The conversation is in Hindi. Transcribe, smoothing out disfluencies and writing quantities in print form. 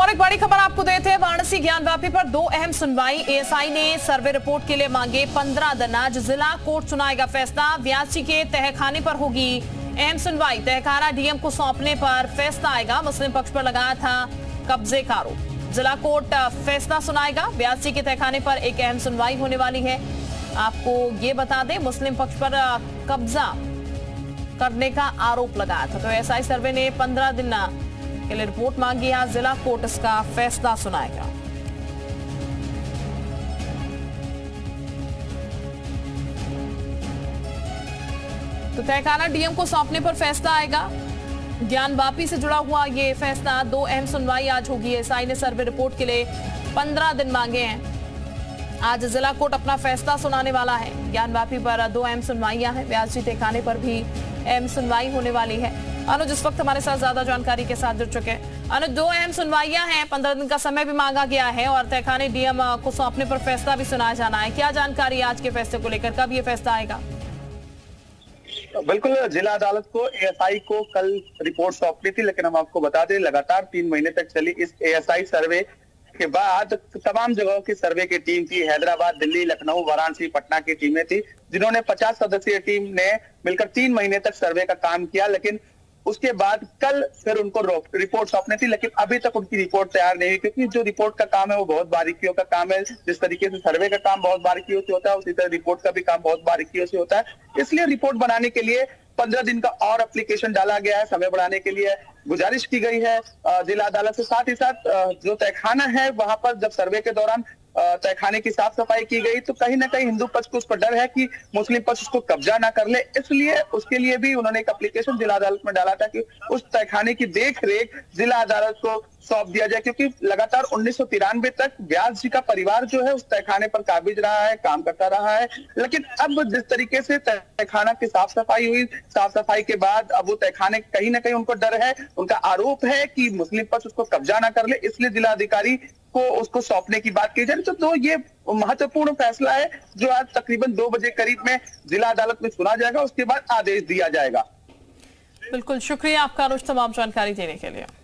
और एक बड़ी खबर आपको देते हैं, वाराणसी ज्ञानवापी पर दो अहम सुनवाई। एएसआई ने सर्वे रिपोर्ट के लिए मांगे 15 दिन। आज जिला कोर्ट सुनाएगा फैसला। व्यास जी के तहखाने पर होगी अहम सुनवाई। तहखाना डीएम को सौंपने पर फैसला आएगा। मुस्लिम पक्ष पर लगाया था कब्जे का आरोप। जिला कोर्ट फैसला सुनाएगा। व्यास जी के तहखाने पर एक अहम सुनवाई होने वाली है। आपको ये बता दें, मुस्लिम पक्ष पर कब्जा करने का आरोप लगाया था, तो एएसआई सर्वे ने 15 दिन के लिए रिपोर्ट मांगी। आज जिला कोर्ट इसका फैसला सुनाएगा। तो तहखाना डीएम को सौंपने पर फैसला आएगा। ज्ञानवापी से जुड़ा हुआ ये फैसला। दो अहम सुनवाई आज होगी। एएसआई ने सर्वे रिपोर्ट के लिए 15 दिन मांगे हैं। आज जिला कोर्ट अपना फैसला सुनाने वाला है। ज्ञानवापी पर दो अहम सुनवाइयां हैं। व्यास जी तहखाने पर भी अहम सुनवाई होने वाली है। अनुज इस वक्त हमारे साथ ज्यादा जानकारी के साथ जुड़ चुके हैं। अनुज, दो अहम सुनवाइयां हैं, 15 दिन का समय भी मांगा गया है और तहखाने डीएम को सौंपने पर फैसला भी सुनाया जाना है। क्या जानकारी आज के फैसले को लेकर, कब ये फैसला आएगा? बिल्कुल, जिला अदालत को एएसआई को कल रिपोर्ट सौंपनी थी, लेकिन हम आपको बता दें लगातार 3 महीने तक चली इस एएसआई सर्वे के बाद तमाम जगहों की सर्वे की टीम थी। हैदराबाद, दिल्ली, लखनऊ, वाराणसी, पटना की टीमें थी, जिन्होंने 50 सदस्यीय टीम ने मिलकर 3 महीने तक सर्वे का काम किया। लेकिन उसके बाद कल फिर उनको रिपोर्ट सौंपनी थी, लेकिन अभी तक उनकी रिपोर्ट तैयार नहीं हुई, क्योंकि जो रिपोर्ट का काम है वो बहुत बारीकियों का काम है। जिस तरीके से सर्वे का काम बहुत बारीकियों से होता है, उसी तरह रिपोर्ट का भी काम बहुत बारीकियों से होता है। इसलिए रिपोर्ट बनाने के लिए 15 दिन का और एप्लीकेशन डाला गया है। समय बढ़ाने के लिए गुजारिश की गई है जिला अदालत से। साथ ही साथ जो तहखाना है वहां पर जब सर्वे के दौरान तहखाने की साफ सफाई की गई, तो कहीं ना कहीं हिंदू पक्ष को उस पर डर है कि मुस्लिम पक्ष उसको कब्जा ना कर ले, इसलिए उसके लिए भी उन्होंने एक एप्लीकेशन जिला अदालत में डाला था कि उस तहखाने की देखरेख जिला अदालत को सौंप दिया जाए, क्योंकि लगातार 1993 तक व्यास जी का परिवार जो है उस तहखाने पर काबिज रहा है, काम करता रहा है। लेकिन अब जिस तरीके से तहखाना की साफ सफाई हुई, साफ सफाई के बाद अब वो तहखाने कहीं ना कहीं उनको डर है, उनका आरोप है कि मुस्लिम पक्ष उसको कब्जा ना कर ले, इसलिए जिलाधिकारी को उसको सौंपने की बात की जाए। तो ये महत्वपूर्ण फैसला है जो आज तकरीबन 2 बजे करीब में जिला अदालत में सुना जाएगा, उसके बाद आदेश दिया जाएगा। बिल्कुल, शुक्रिया आपका अनुज तमाम जानकारी देने के लिए।